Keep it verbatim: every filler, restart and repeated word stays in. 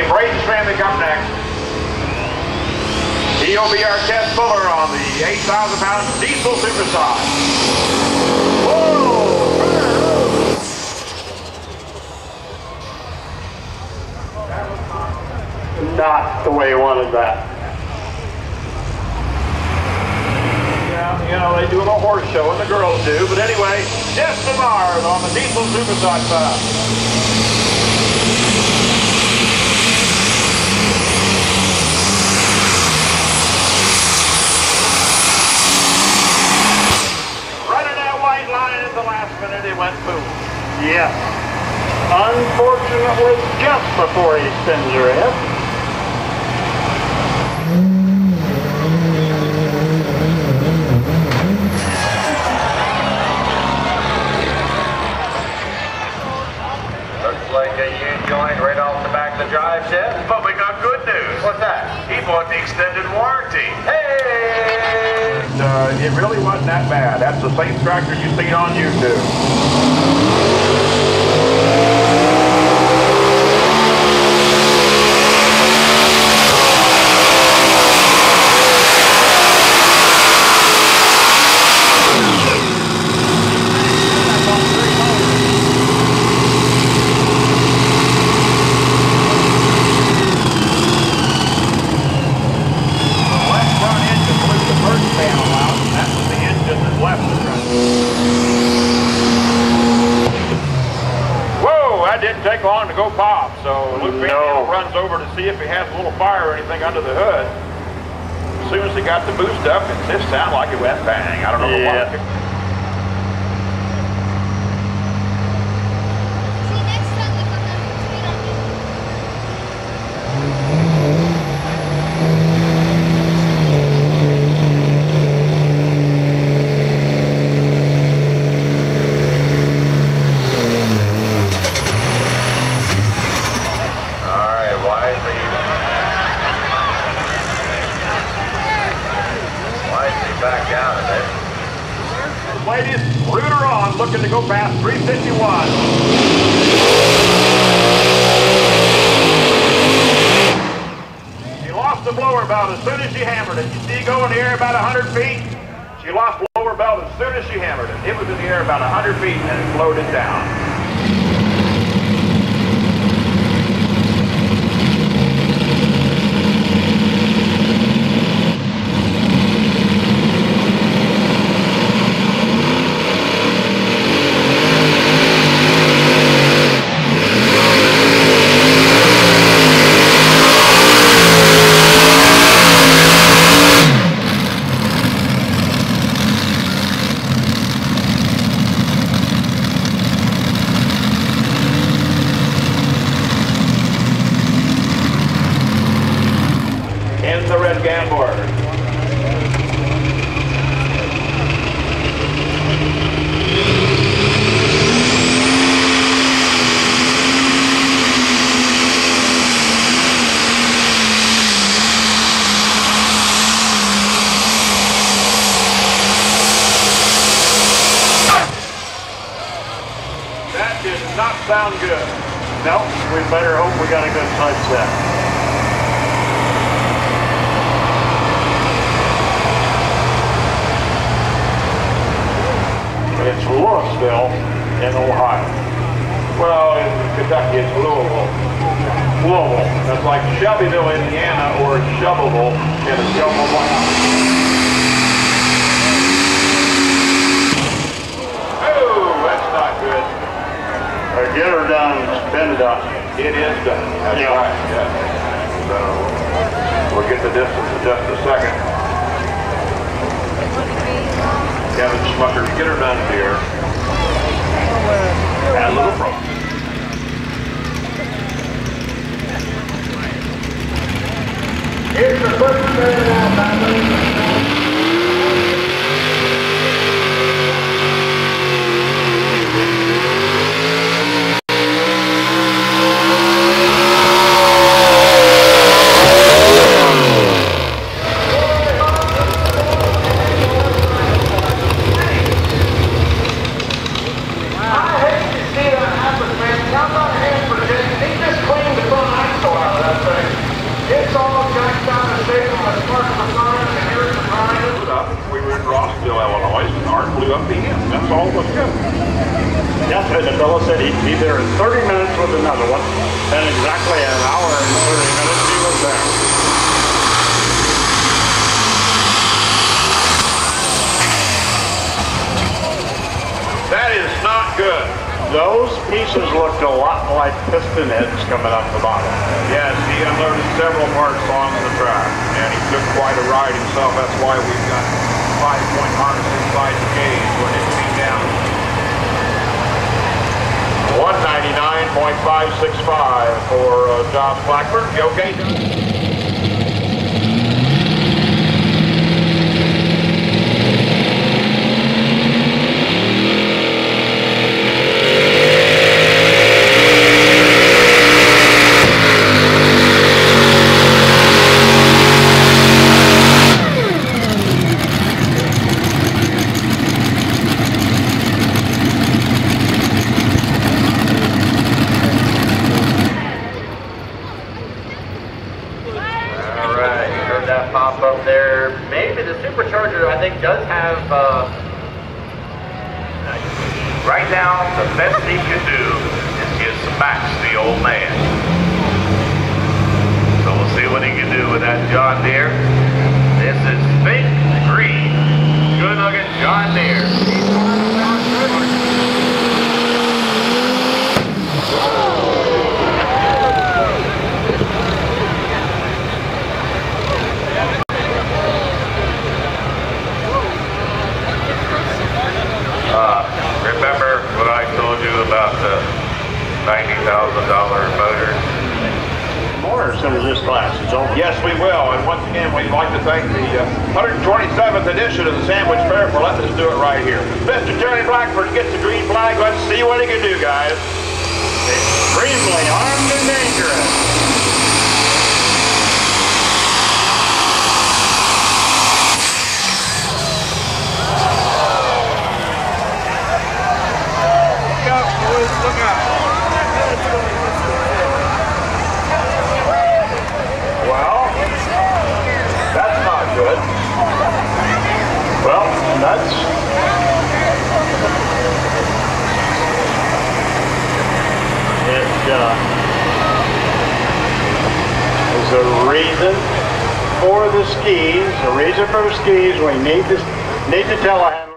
today. Braden Schrammick up next. He'll be our Jeff Fuller on the eight thousand pound diesel superside. Whoa! Not the way he wanted that. Yeah, you know, they do a little horse show, and the girls do. But anyway, Jeff Fuller on the diesel superside side. Minute it went boom. Yes. Unfortunately, just before he spins her head. Looks like a U joint right off the back of the drive shaft. But we got good news. What's that? He bought the extended warranty. Hey! Uh, it really wasn't that bad. That's the same tractor you've seen on YouTube. Take long to go pop, so Lupino no. runs over to see if he has a little fire or anything under the hood. As soon as he got the boost up, it just sounded like it went bang. I don't know yeah. why. See, next time we come out, we don't do back down a bit. Ladies, Rooter on, looking to go past three fifty-one. She lost the blower belt as soon as she hammered it. You see it go in the air about one hundred feet? She lost the blower belt as soon as she hammered it. It was in the air about one hundred feet and it floated down. Sound good. Nope, we better hope we got a good sunset. It's Louisville in Ohio. Well, in Kentucky, it's Louisville. Louisville. That's like Shelbyville, Indiana, or Shovelville in a shovel plant. Get her done, spin it up. It is done. That's yeah. right. Yeah. So we'll get the distance in just a second. Kevin Schmucker, get her done here. Add a little problem. Here's the first thing about I hate to see it happen. up to him. That's all that's good. Yesterday, the fellow said he'd be there in thirty minutes with another one, and exactly an hour and thirty minutes he was there. That is not good. Those pieces looked a lot like piston heads coming up the bottom. Yes, he unloaded several parts on the track, and he took quite a ride himself. That's why we've got five-point harness inside the cage when it's being down. one ninety-nine point five six five for uh, Josh Blackburn. You okay, John? John Deere. This is fake green. Good looking John Deere. Uh, remember what I told you about the ninety thousand dollar motor? Or as soon as this class is over. Yes, we will. And once again, we'd like to thank the uh, one hundred twenty-seventh edition of the Sandwich Fair for letting us do it right here. Mister Jerry Blackford gets the green flag. Let's see what he can do, guys. Extremely armed and dangerous. Look out, boys. Look out. Well, that's... It, uh, there's a reason for the skis, a reason for the skis. We need to, need to tell them.